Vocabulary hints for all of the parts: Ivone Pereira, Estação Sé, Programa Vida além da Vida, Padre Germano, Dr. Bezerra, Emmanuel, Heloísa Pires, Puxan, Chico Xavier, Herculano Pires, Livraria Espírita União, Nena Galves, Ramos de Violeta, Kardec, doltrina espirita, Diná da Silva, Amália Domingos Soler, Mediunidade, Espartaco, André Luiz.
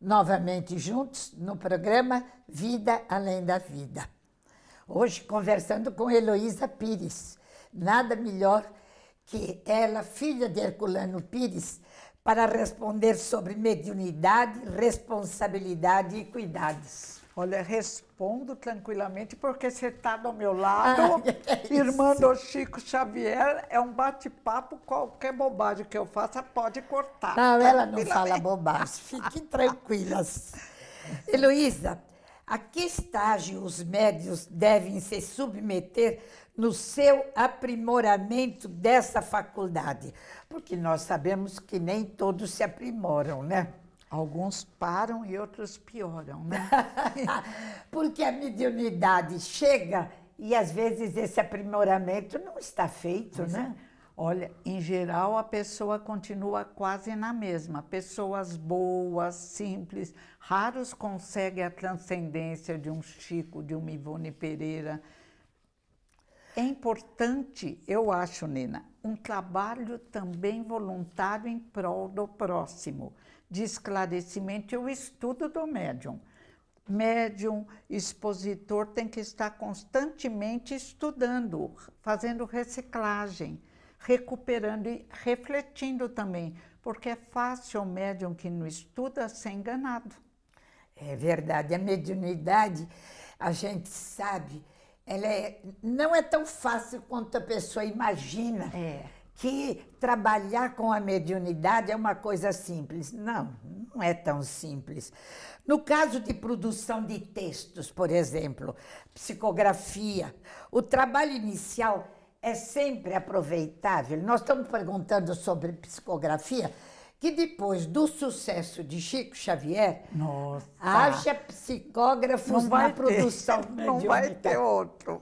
novamente juntos no programa Vida Além da Vida. Hoje conversando com Heloísa Pires, nada melhor que ela, filha de Herculano Pires, para responder sobre mediunidade, responsabilidade e cuidados. Olha, respondo tranquilamente porque você está do meu lado. Irmã do Chico Xavier, é um bate-papo, qualquer bobagem que eu faça pode cortar. Não, ela não fala bobagem, fiquem tranquilas. Heloísa, a que estágio os médiuns devem se submeter no seu aprimoramento dessa faculdade? Porque nós sabemos que nem todos se aprimoram, né? Alguns param e outros pioram, né? Porque a mediunidade chega e, às vezes, esse aprimoramento não está feito, né? Olha, em geral, a pessoa continua quase na mesma. Pessoas boas, simples, raros conseguem a transcendência de um Chico, de uma Ivone Pereira. É importante, eu acho, Nena, um trabalho também voluntário em prol do próximo, de esclarecimento e o estudo do médium. Médium, expositor, tem que estar constantemente estudando, fazendo reciclagem, recuperando e refletindo também, porque é fácil o médium que não estuda ser enganado. É verdade, a mediunidade, a gente sabe, ela não é tão fácil quanto a pessoa imagina. É. Que trabalhar com a mediunidade é uma coisa simples. Não, não é tão simples. No caso de produção de textos, por exemplo, psicografia, o trabalho inicial é sempre aproveitável. Nós estamos perguntando sobre psicografia, que depois do sucesso de Chico Xavier, haja psicógrafos na produção mediúnica. Não vai ter outro.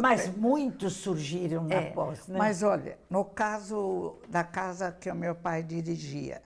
Mas muitos surgiram após, né? Mas olha, no caso da casa que o meu pai dirigia,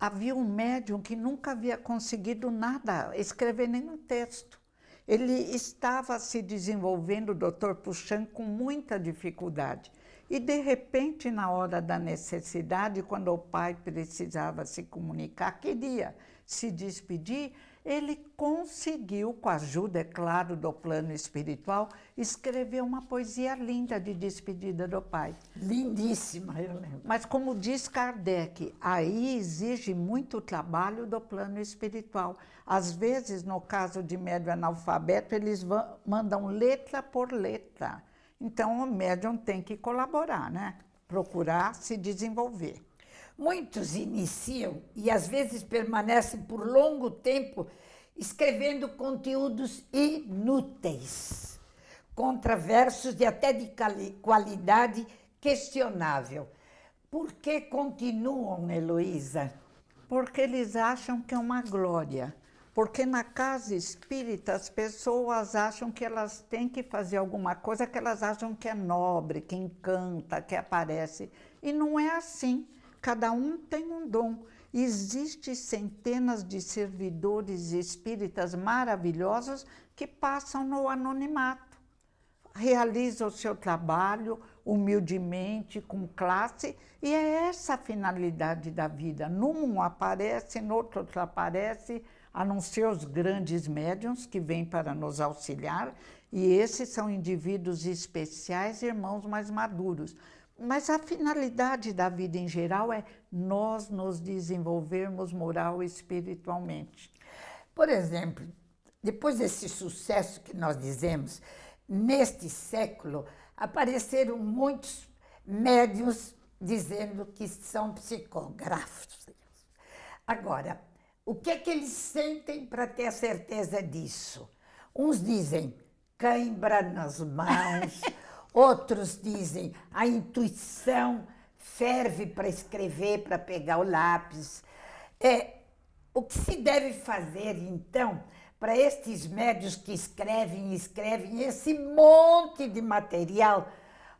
havia um médium que nunca havia conseguido nada, escrever nenhum texto. Ele estava se desenvolvendo, Dr. Puxan, com muita dificuldade. E, de repente, na hora da necessidade, quando o pai precisava se comunicar, queria se despedir, ele conseguiu, com a ajuda, é claro, do plano espiritual, escrever uma poesia linda de despedida do pai. Lindíssima, eu lembro. Mas, como diz Kardec, aí exige muito trabalho do plano espiritual. Às vezes, no caso de médio analfabeto, eles mandam letra por letra. Então, o médium tem que colaborar, né? Procurar se desenvolver. Muitos iniciam e, às vezes, permanecem por longo tempo escrevendo conteúdos inúteis, controversos e até de qualidade questionável. Por que continuam, Heloísa? Porque eles acham que é uma glória. Porque na casa espírita as pessoas acham que elas têm que fazer alguma coisa que elas acham que é nobre, que encanta, que aparece. E não é assim. Cada um tem um dom. Existem centenas de servidores espíritas maravilhosos que passam no anonimato. Realizam o seu trabalho humildemente, com classe, e é essa a finalidade da vida. Num aparece, no outro aparece, a não ser os grandes médiuns que vêm para nos auxiliar, e esses são indivíduos especiais, irmãos mais maduros. Mas a finalidade da vida em geral é nós nos desenvolvermos moral e espiritualmente. Por exemplo, depois desse sucesso que nós dizemos, neste século apareceram muitos médiuns dizendo que são psicógrafos. Agora, o que é que eles sentem para ter a certeza disso? Uns dizem cãibra nas mãos, outros dizem a intuição ferve para escrever, para pegar o lápis. O que se deve fazer, então, para estes médiuns que escrevem esse monte de material?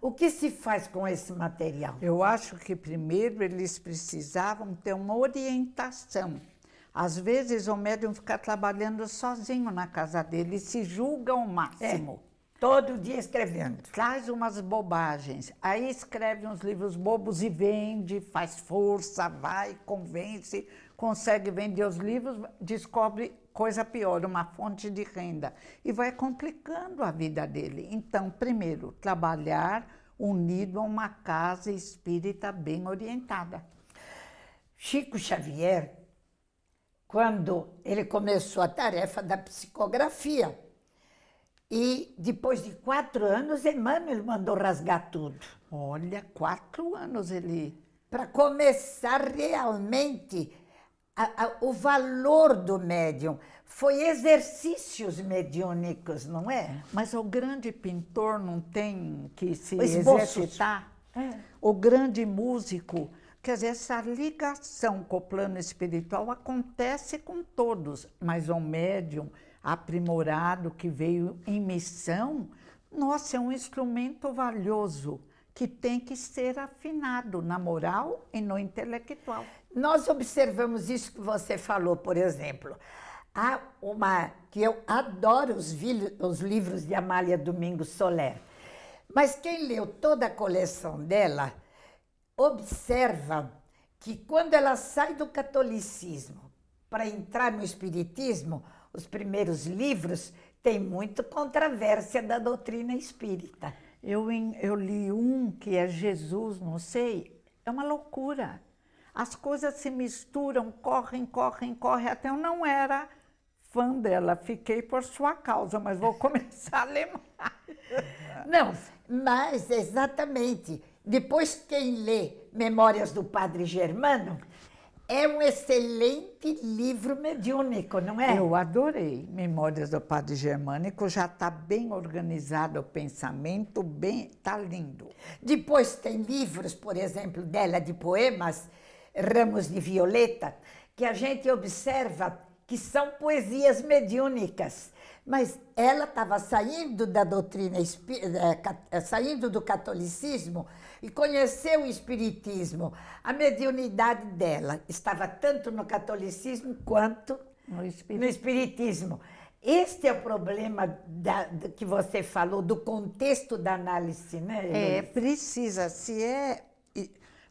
O que se faz com esse material? Eu acho que, primeiro, eles precisavam ter uma orientação. Às vezes o médium fica trabalhando sozinho na casa dele e se julga ao máximo. Todo dia escrevendo. Traz umas bobagens. Aí escreve uns livros bobos e vende, faz força, vai, convence. consegue vender os livros, descobre coisa pior, uma fonte de renda, e vai complicando a vida dele. Então, primeiro, trabalhar unido a uma casa espírita bem orientada. Chico Xavier, quando ele começou a tarefa da psicografia, e depois de 4 anos, Emmanuel mandou rasgar tudo. Olha, 4 anos ele... Para começar realmente o valor do médium. Foi exercícios mediúnicos, não é? Mas o grande pintor não tem que se exercitar. É. O grande músico... Quer dizer, essa ligação com o plano espiritual acontece com todos, mas o médium aprimorado que veio em missão, nossa, é um instrumento valioso que tem que ser afinado na moral e no intelectual. Nós observamos isso que você falou, por exemplo. Há uma... que eu adoro os livros de Amália Domingos Soler, mas quem leu toda a coleção dela... observa que quando ela sai do catolicismo para entrar no espiritismo, os primeiros livros têm muita controvérsia da doutrina espírita. Eu li um que é Jesus, não sei, é uma loucura. As coisas se misturam, correm, até eu não era fã dela, fiquei por sua causa, mas vou começar a ler mais. Não, mas exatamente... Depois, quem lê Memórias do Padre Germano, é um excelente livro mediúnico, não é? Eu adorei Memórias do Padre Germânico, já está bem organizado o pensamento, bem, está lindo. Depois tem livros, por exemplo, dela de poemas, Ramos de Violeta, que a gente observa que são poesias mediúnicas. Mas ela estava saindo da doutrina, saindo do catolicismo e conheceu o espiritismo. A mediunidade dela estava tanto no catolicismo quanto no espiritismo. Este é o problema que você falou, do contexto da análise, né? É, precisa. Se é...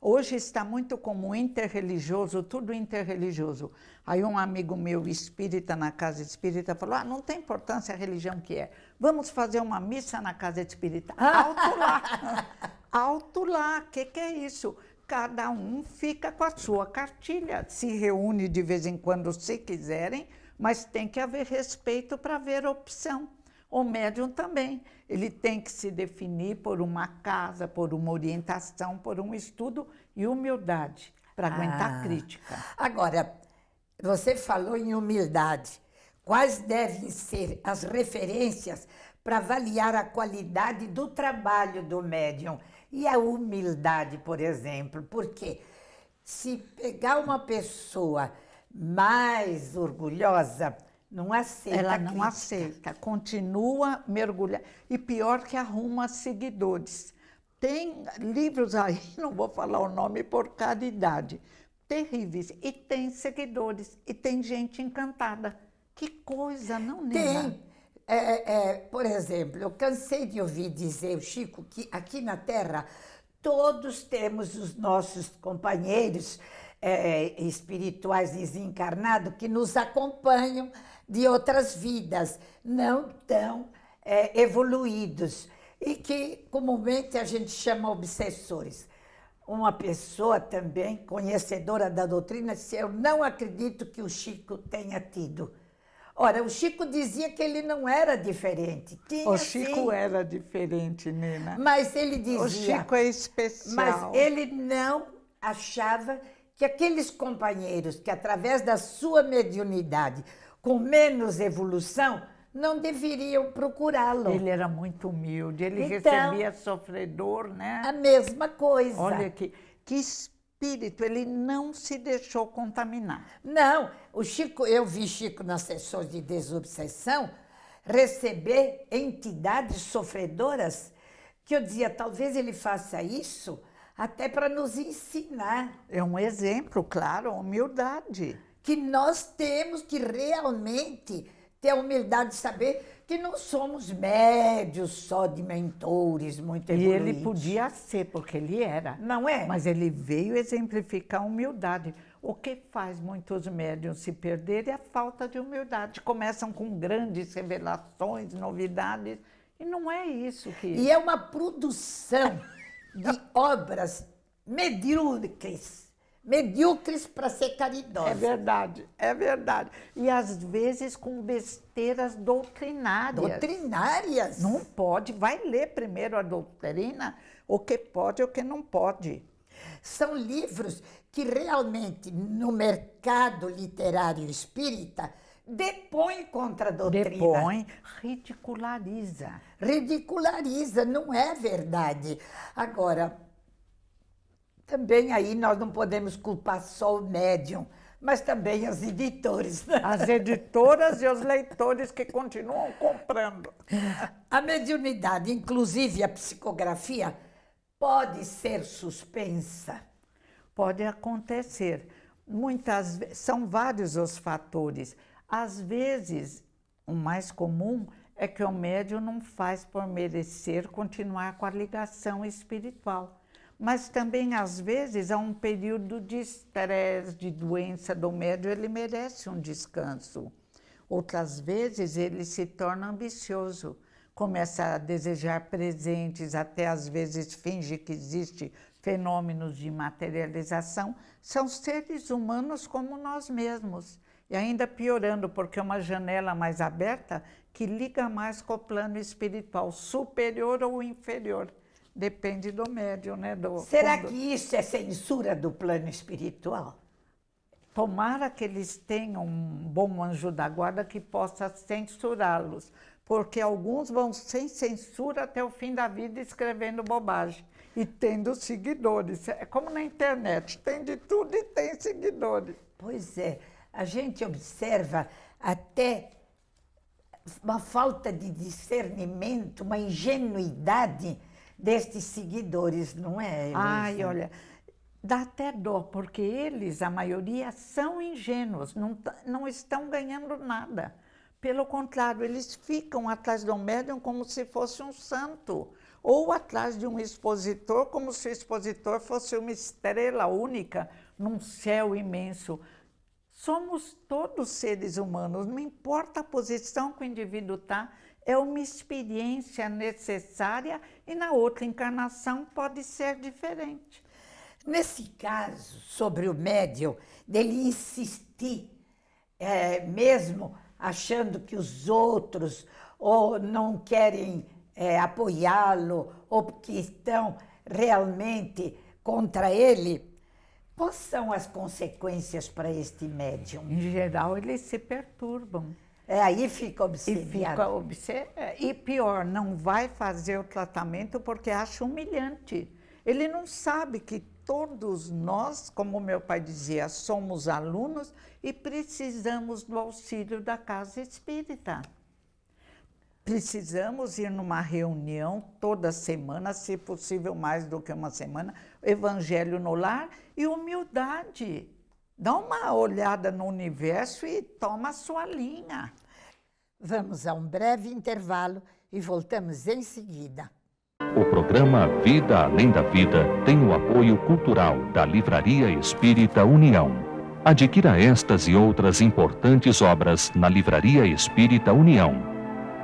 Hoje está muito comum interreligioso, tudo interreligioso. Aí um amigo meu espírita na casa espírita falou, ah, não tem importância a religião que é. Vamos fazer uma missa na casa espírita. Alto lá, alto lá, que é isso? Cada um fica com a sua cartilha, se reúne de vez em quando se quiserem, mas tem que haver respeito para haver opção. O médium também, ele tem que se definir por uma casa, por uma orientação, por um estudo e humildade, para aguentar a crítica. Agora, você falou em humildade. Quais devem ser as referências para avaliar a qualidade do trabalho do médium? E a humildade, por exemplo, porque se pegar uma pessoa mais orgulhosa, não aceita. Ela não aceita, continua mergulhando. E pior que arruma seguidores. Tem livros aí, não vou falar o nome por caridade, terríveis. E tem seguidores, e tem gente encantada. Que coisa, não, Nena? Tem. Por exemplo, eu cansei de ouvir dizer, Chico, que aqui na Terra todos temos os nossos companheiros espirituais desencarnados que nos acompanham de outras vidas, não tão evoluídos, e que comumente a gente chama obsessores. Uma pessoa também conhecedora da doutrina disse, eu não acredito que o Chico tenha tido. Ora, o Chico dizia que ele não era diferente. Tinha, o Chico sim, era diferente, Nena. Mas ele dizia... O Chico é especial. Mas ele não achava que aqueles companheiros que, através da sua mediunidade, com menos evolução, não deveriam procurá-lo. Ele era muito humilde, ele então, recebia sofredor, né? A mesma coisa. Olha que espírito, ele não se deixou contaminar. Não, o Chico, eu vi Chico nas sessões de desobsessão receber entidades sofredoras que eu dizia, talvez ele faça isso até para nos ensinar. É um exemplo, claro, humildade. Que nós temos que realmente ter a humildade de saber que não somos médios só de mentores muito evoluídos. E ele podia ser, porque ele era. Não é? Mas ele veio exemplificar a humildade. O que faz muitos médiuns se perderem é a falta de humildade. Começam com grandes revelações, novidades, e não é isso que... E é uma produção de obras medíocres. Medíocres para ser caridosa. É verdade, é verdade. E às vezes com besteiras doutrinárias. Doutrinárias? Não pode. Vai ler primeiro a doutrina, o que pode e o que não pode. São livros que realmente no mercado literário espírita depõe contra a doutrina. Depõe, ridiculariza. Ridiculariza, não é verdade. Agora... Também aí nós não podemos culpar só o médium, mas também as editoras. As editoras e os leitores que continuam comprando. A mediunidade, inclusive a psicografia, pode ser suspensa? Pode acontecer. Muitas vezes, são vários os fatores. Às vezes, o mais comum é que o médium não faz por merecer continuar com a ligação espiritual. Mas também, às vezes, há um período de estresse, de doença do médium, ele merece um descanso. Outras vezes, ele se torna ambicioso, começa a desejar presentes, até às vezes finge que existe fenômenos de materialização. São seres humanos como nós mesmos. E ainda piorando, porque é uma janela mais aberta que liga mais com o plano espiritual, superior ou inferior. Depende do médium, né? Será que isso é censura do plano espiritual? Tomara que eles tenham um bom anjo da guarda que possa censurá-los, porque alguns vão sem censura até o fim da vida escrevendo bobagem e tendo seguidores. É como na internet, tem de tudo e tem seguidores. Pois é, a gente observa até uma falta de discernimento, uma ingenuidade destes seguidores, não é, Heloísa? Ai, olha, dá até dó, porque eles, a maioria, são ingênuos, não estão ganhando nada. Pelo contrário, eles ficam atrás do médium como se fosse um santo, ou atrás de um expositor, como se o expositor fosse uma estrela única num céu imenso. Somos todos seres humanos, não importa a posição que o indivíduo está, é uma experiência necessária e na outra encarnação pode ser diferente. Nesse caso, sobre o médium, dele insistir, mesmo achando que os outros ou não querem apoiá-lo ou que estão realmente contra ele, quais são as consequências para este médium? Em geral, eles se perturbam. Aí fica obsediado. E pior, não vai fazer o tratamento porque acha humilhante. Ele não sabe que todos nós, como meu pai dizia, somos alunos e precisamos do auxílio da casa espírita. Precisamos ir numa reunião toda semana, se possível mais do que uma semana, evangelho no lar e humildade. Dá uma olhada no universo e toma a sua linha. Vamos a um breve intervalo e voltamos em seguida. O programa Vida Além da Vida tem o apoio cultural da Livraria Espírita União. Adquira estas e outras importantes obras na Livraria Espírita União.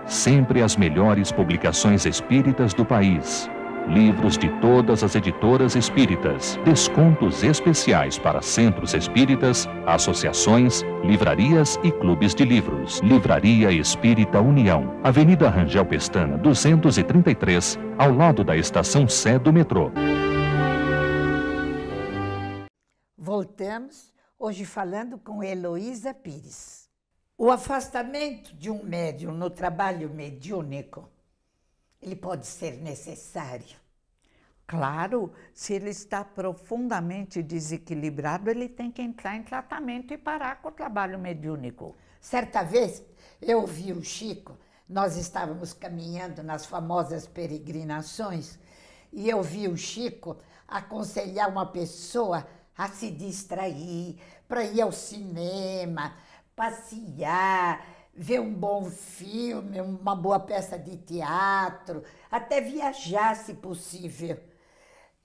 Sempre as melhores publicações espíritas do país. Livros de todas as editoras espíritas, descontos especiais para centros espíritas, associações, livrarias e clubes de livros. Livraria Espírita União, Avenida Rangel Pestana, 233, ao lado da Estação Sé do metrô. Voltamos, hoje falando com Heloísa Pires. O afastamento de um médium no trabalho mediúnico, ele pode ser necessário? Claro, se ele está profundamente desequilibrado, ele tem que entrar em tratamento e parar com o trabalho mediúnico. Certa vez, eu vi o Chico, nós estávamos caminhando nas famosas peregrinações, e eu vi o Chico aconselhar uma pessoa a se distrair, para ir ao cinema, passear, ver um bom filme, uma boa peça de teatro, até viajar, se possível.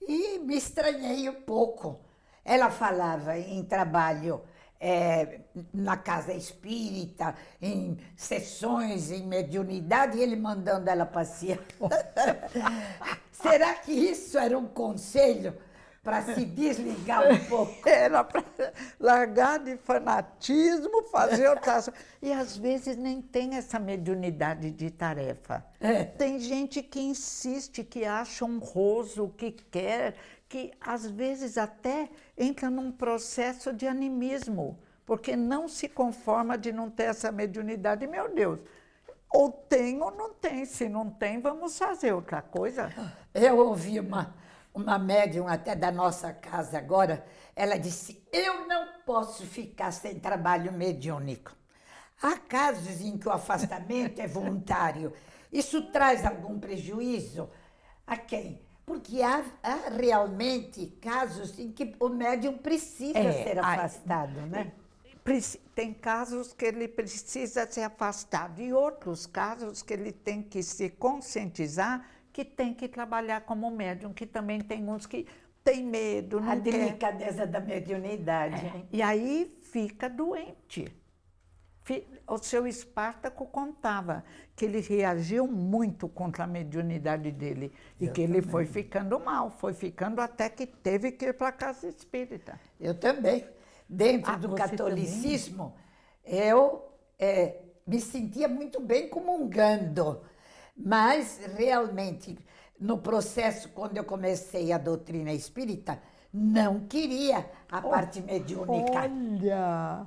E me estranhei um pouco. Ela falava em trabalho na casa espírita, em sessões, em mediunidade, e ele mandando ela passear. Será que isso era um conselho para se desligar um pouco? Era para largar de fanatismo, fazer outra... E às vezes nem tem essa mediunidade de tarefa. É. Tem gente que insiste, que acha honroso, que quer... que às vezes até entra num processo de animismo, porque não se conforma de não ter essa mediunidade. Meu Deus, ou tem ou não tem. Se não tem, vamos fazer outra coisa. Eu ouvi uma médium até da nossa casa agora, ela disse, eu não posso ficar sem trabalho mediúnico. Há casos em que o afastamento é voluntário. Isso traz algum prejuízo? A quem? Porque há realmente casos em que o médium precisa ser afastado, né? Tem casos que ele precisa ser afastado e outros casos que ele tem que se conscientizar que tem que trabalhar como médium, que também tem uns que tem medo, não quer. A delicadeza da mediunidade. É. E aí fica doente. O seu Espartaco contava que ele reagiu muito contra a mediunidade dele e que ele foi ficando mal, foi ficando até que teve que ir para a casa espírita. Eu também. Dentro do catolicismo, eu me sentia muito bem comungando, mas realmente no processo, quando eu comecei a doutrina espírita, não queria a parte mediúnica. Olha!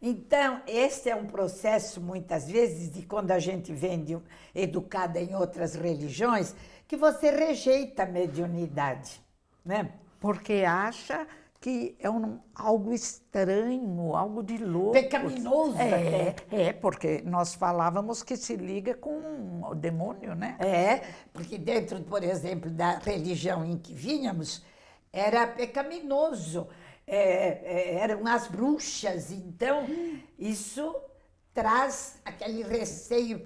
Então, esse é um processo, muitas vezes, de quando a gente vem educada em outras religiões, que você rejeita a mediunidade, né? Porque acha que é algo estranho, algo de louco. Pecaminoso até. Porque nós falávamos que se liga com o demônio, né? É, porque dentro, por exemplo, da religião em que vínhamos, era pecaminoso. Eram as bruxas, então isso traz aquele receio,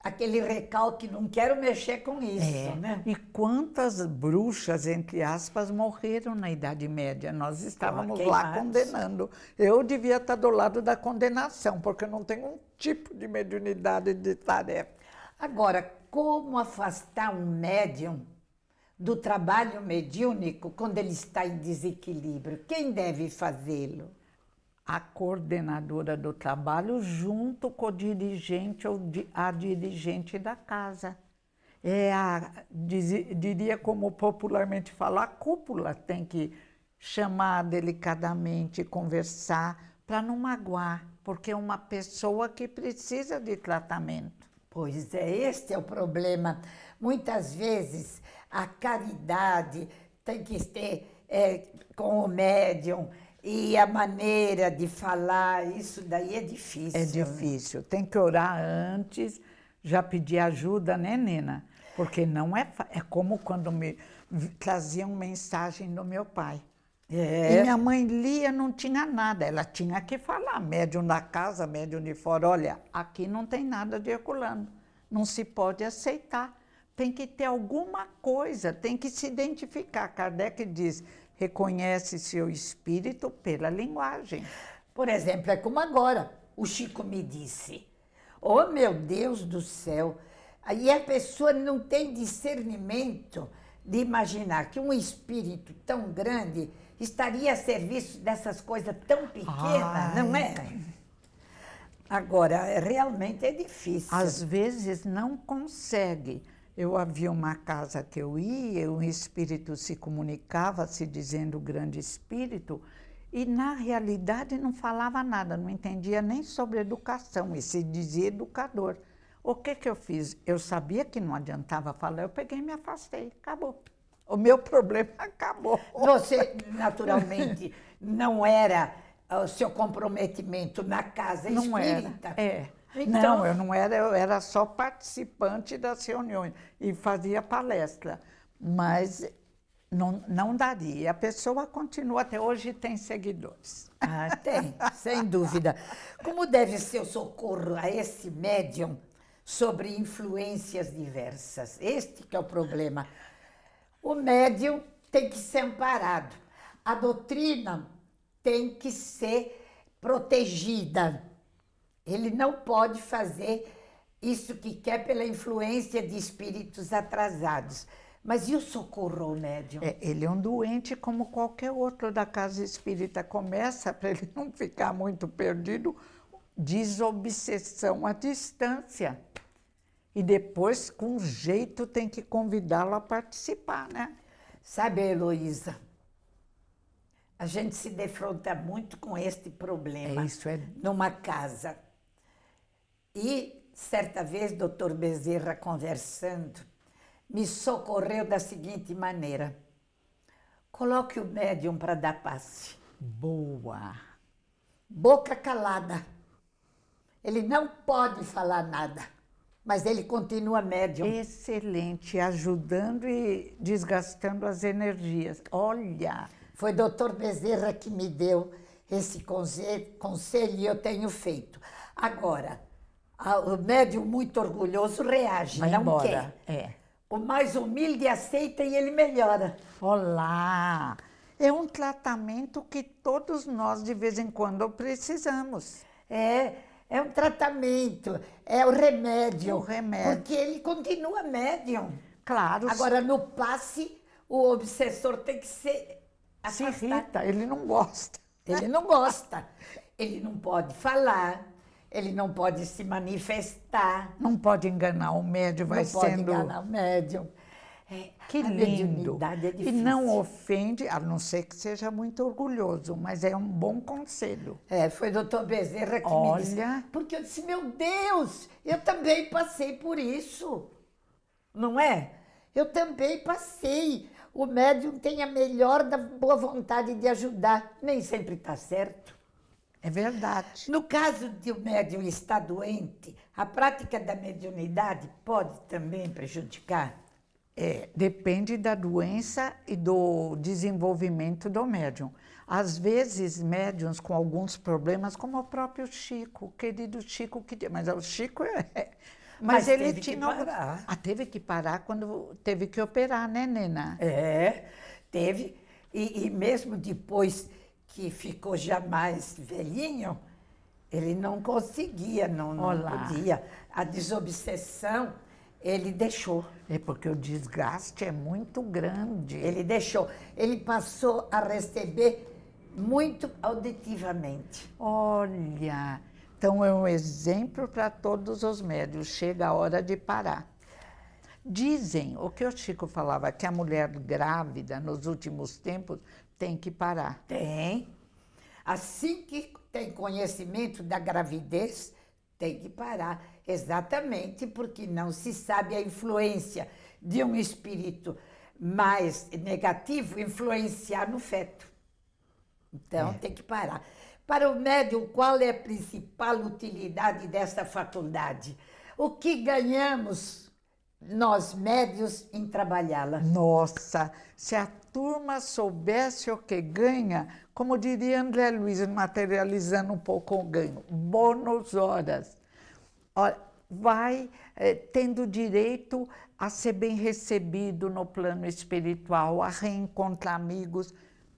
aquele recalque, não quero mexer com isso, né? E quantas bruxas, entre aspas, morreram na Idade Média? Nós estávamos lá condenando. Eu devia estar do lado da condenação, porque eu não tenho um tipo de mediunidade de tarefa. Agora, como afastar um médium do trabalho mediúnico quando ele está em desequilíbrio? Quem deve fazê-lo? A coordenadora do trabalho junto com o dirigente ou a dirigente da casa. Diria, como popularmente fala, a cúpula tem que chamar delicadamente, conversar, para não magoar, porque é uma pessoa que precisa de tratamento. Pois é, este é o problema. Muitas vezes a caridade tem que ter com o médium e a maneira de falar, isso daí é difícil. É difícil, né? Tem que orar antes, já pedir ajuda, né, Nena? Porque não é... É como quando me traziam mensagem do meu pai. É. E minha mãe lia, não tinha nada, ela tinha que falar, médium da casa, médium de fora, olha, aqui não tem nada de Herculano, não se pode aceitar, tem que ter alguma coisa, tem que se identificar. Kardec diz, reconhece seu espírito pela linguagem. Por exemplo, é como agora, o Chico me disse, oh meu Deus do céu, aí a pessoa não tem discernimento de imaginar que um espírito tão grande estaria a serviço dessas coisas tão pequenas, não é? Agora, realmente é difícil. Às vezes não consegue. Eu havia uma casa que eu ia, um espírito se comunicava, se dizendo grande espírito, e na realidade não falava nada, não entendia nem sobre educação, e se dizia educador. O que eu fiz? Eu sabia que não adiantava falar, eu peguei e me afastei, acabou. O meu problema acabou. Você, naturalmente, não era o seu comprometimento na casa espírita? Não era, Então... Não, eu não era, eu era só participante das reuniões e fazia palestra, mas não daria. A pessoa continua, até hoje tem seguidores. Ah, tem, sem dúvida. Como deve ser o socorro a esse médium sobre influências diversas? Este que é o problema. O médium tem que ser amparado. a doutrina tem que ser protegida. Ele não pode fazer isso que quer pela influência de espíritos atrasados. Mas e o socorro ao médium? Ele é um doente como qualquer outro da casa espírita. Começa, para ele não ficar muito perdido, desobsessão à distância. E depois, com jeito, tem que convidá-lo a participar, né? Sabe, Heloísa, a gente se defronta muito com este problema numa casa. E, certa vez, Dr. Bezerra, conversando, me socorreu da seguinte maneira: coloque o médium para dar passe. Boa! Boca calada. Ele não pode falar nada, mas ele continua médium. Excelente, ajudando e desgastando as energias. Olha! Foi Dr. Bezerra que me deu esse conselho e eu tenho feito. Agora, o médium muito orgulhoso reage, vai não embora. Quer. É. O mais humilde aceita e ele melhora. Olá! É um tratamento que todos nós, de vez em quando, precisamos. É um tratamento, é o remédio. É o remédio. Porque ele continua médium. Claro. Agora, no passe, o obsessor tem que ser afastado. Se irrita, ele não gosta. Ele não gosta. Ele não pode falar. Ele não pode se manifestar. Não pode enganar o médium, vai sendo... Não pode enganar o médium. Que lindo. A mediunidade é difícil. E não ofende, a não ser que seja muito orgulhoso, mas é um bom conselho. Foi o Dr. Bezerra que me disse. Olha... Porque eu disse, meu Deus, eu também passei por isso. Não é? Eu também passei. O médium tem a melhor da boa vontade de ajudar. Nem sempre está certo. É verdade. No caso de o médium estar doente, a prática da mediunidade pode também prejudicar? Depende da doença e do desenvolvimento do médium. Às vezes, médiums com alguns problemas, como o próprio Chico, o querido Chico, que... Mas o Chico é... Mas ele teve que parar. Teve que parar quando teve que operar, né, Nena? Teve. E mesmo depois... que ficou já mais velhinho, ele não conseguia, não podia. A desobsessão, ele deixou. É porque o desgaste é muito grande. Ele deixou. Ele passou a receber muito auditivamente. Olha, então é um exemplo para todos os médiuns. Chega a hora de parar. Dizem, o que o Chico falava, que a mulher grávida, nos últimos tempos, tem que parar. Tem. Assim que tem conhecimento da gravidez, tem que parar. Exatamente porque não se sabe a influência de um espírito mais negativo influenciar no feto. Então, tem que parar. Para o médium, qual é a principal utilidade dessa faculdade? O que ganhamos nós, médios, em trabalhá-la? Nossa, se a turma soubesse o que ganha, como diria André Luiz, materializando um pouco o ganho, bônus horas. Olha, vai tendo direito a ser bem recebido no plano espiritual, a reencontrar amigos.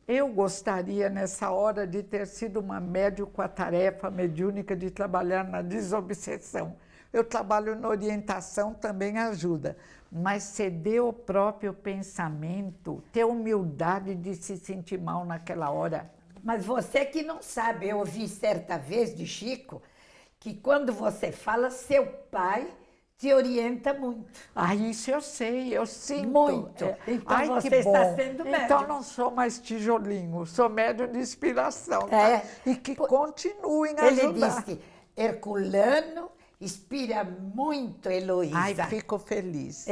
Eu gostaria, nessa hora, de ter sido uma médium com a tarefa mediúnica de trabalhar na desobsessão. Eu trabalho na orientação, também ajuda. Mas ceder o próprio pensamento, ter humildade de se sentir mal naquela hora. Mas você que não sabe, eu ouvi certa vez de Chico, que quando você fala, seu pai te orienta muito. Ah, isso eu sei, eu sinto. Muito. Então você está sendo médium. Então não sou mais tijolinho, sou médium de inspiração. Tá? E que continuem a ajudar. Ele disse, Herculano... inspira muito, Heloísa. Ai, fico feliz.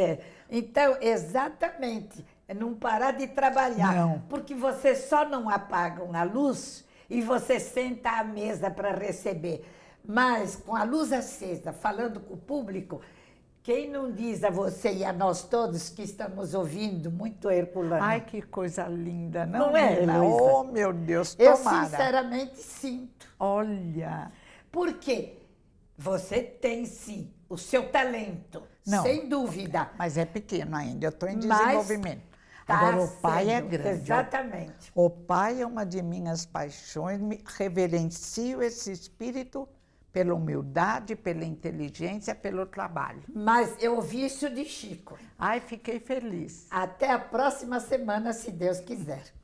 Então, exatamente, não parar de trabalhar. Não. Porque você só não apaga a luz e você senta à mesa para receber. Mas, com a luz acesa, falando com o público, quem não diz a você e a nós todos que estamos ouvindo muito Herculano? Ai, que coisa linda, não é, Heloísa? Oh, meu Deus, tomara. Eu, sinceramente, sinto. Olha. Por quê? Você tem, sim, o seu talento, sem dúvida. Mas é pequeno ainda, eu estou em desenvolvimento. Agora, o pai é grande. Exatamente. O pai é uma de minhas paixões. Reverencio esse espírito pela humildade, pela inteligência, pelo trabalho. Mas eu ouvi isso de Chico. Ai, fiquei feliz. Até a próxima semana, se Deus quiser.